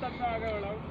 तब मैं आगे बढ़ाऊँ।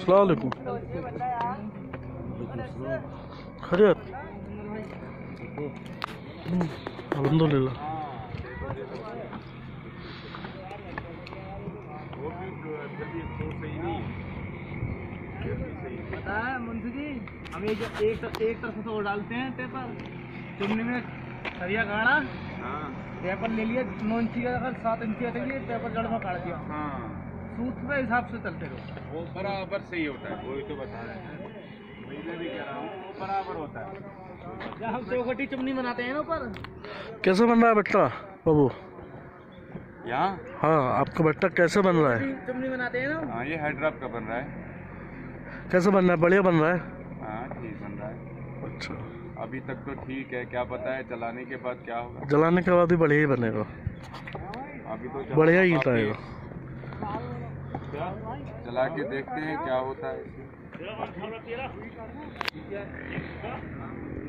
अस्सलामुअलैकुम। खैरियत? अल्हम्दुलिल्लाह। पता है मुंशी जी, हम ये जो एक तरफ से डालते हैं पेपर, तुमने में सरिया गाड़ा, पेपर ले लिया नौंची का, अगर 7 इंच का चाहिए पेपर जड़ में काट दिया। हाँ, सूत्र के हिसाब से चलते रहो, वो बराबर सही होता है। वही तो बता रहे हैं, मैं भी कह रहा हूँ, वो बराबर होता है। क्या हम चौखटी चिमनी बनाते हैं ना ऊपर? कैसे बन रहा है बट्टा बाबू यहाँ? हाँ, आपका बट्टा कैसे बन रहा है? चिमनी बनाते हैं ना। हाँ, ये हाइड्राप का बन रहा है। कैसे बन रहा है? बढ़िया बन रहा है। हाँ, ठीक बन रहा है। अच्छा, अभी तक तो ठीक है, क्या पता है जलाने के बाद क्या होगा। जलाने के बाद भी बढ़िया ही बनेगा, अभी तो बढ़िया ही बताएगा। चला के देखते हैं क्या होता है।